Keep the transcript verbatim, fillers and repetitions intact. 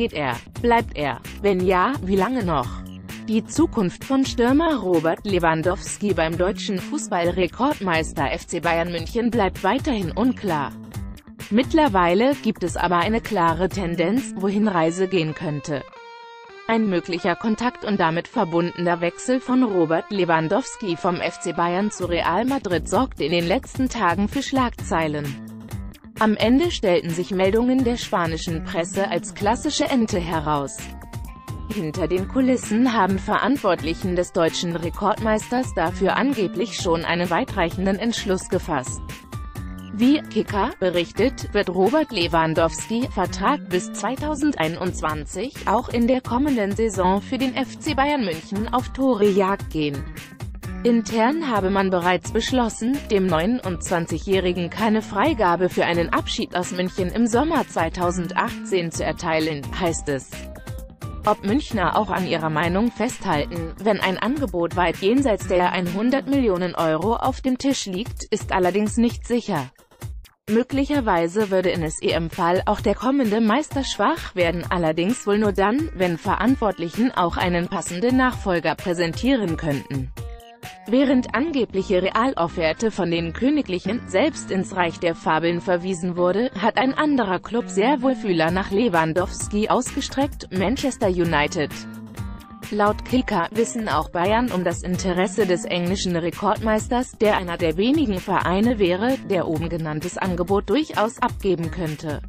Geht er? Bleibt er? Wenn ja, wie lange noch? Die Zukunft von Stürmer Robert Lewandowski beim deutschen Fußballrekordmeister F C Bayern München bleibt weiterhin unklar. Mittlerweile gibt es aber eine klare Tendenz, wohin Reise gehen könnte. Ein möglicher Kontakt und damit verbundener Wechsel von Robert Lewandowski vom F C Bayern zu Real Madrid sorgte in den letzten Tagen für Schlagzeilen. Am Ende stellten sich Meldungen der spanischen Presse als klassische Ente heraus. Hinter den Kulissen haben Verantwortlichen des deutschen Rekordmeisters dafür angeblich schon einen weitreichenden Entschluss gefasst. Wie Kicker berichtet, wird Robert Lewandowski Vertrag bis zweitausendeinundzwanzig auch in der kommenden Saison für den F C Bayern München auf Torejagd gehen. Intern habe man bereits beschlossen, dem neunundzwanzigjährigen keine Freigabe für einen Abschied aus München im Sommer zweitausendachtzehn zu erteilen, heißt es. Ob Münchner auch an ihrer Meinung festhalten, wenn ein Angebot weit jenseits der hundert Millionen Euro auf dem Tisch liegt, ist allerdings nicht sicher. Möglicherweise würde in S E M-Fall auch der kommende Meister schwach werden, allerdings wohl nur dann, wenn Verantwortlichen auch einen passenden Nachfolger präsentieren könnten. Während angebliche Real-Offerte von den Königlichen selbst ins Reich der Fabeln verwiesen wurde, hat ein anderer Club sehr wohl Fühler nach Lewandowski ausgestreckt, Manchester United. Laut Kicker wissen auch Bayern um das Interesse des englischen Rekordmeisters, der einer der wenigen Vereine wäre, der oben genanntes Angebot durchaus abgeben könnte.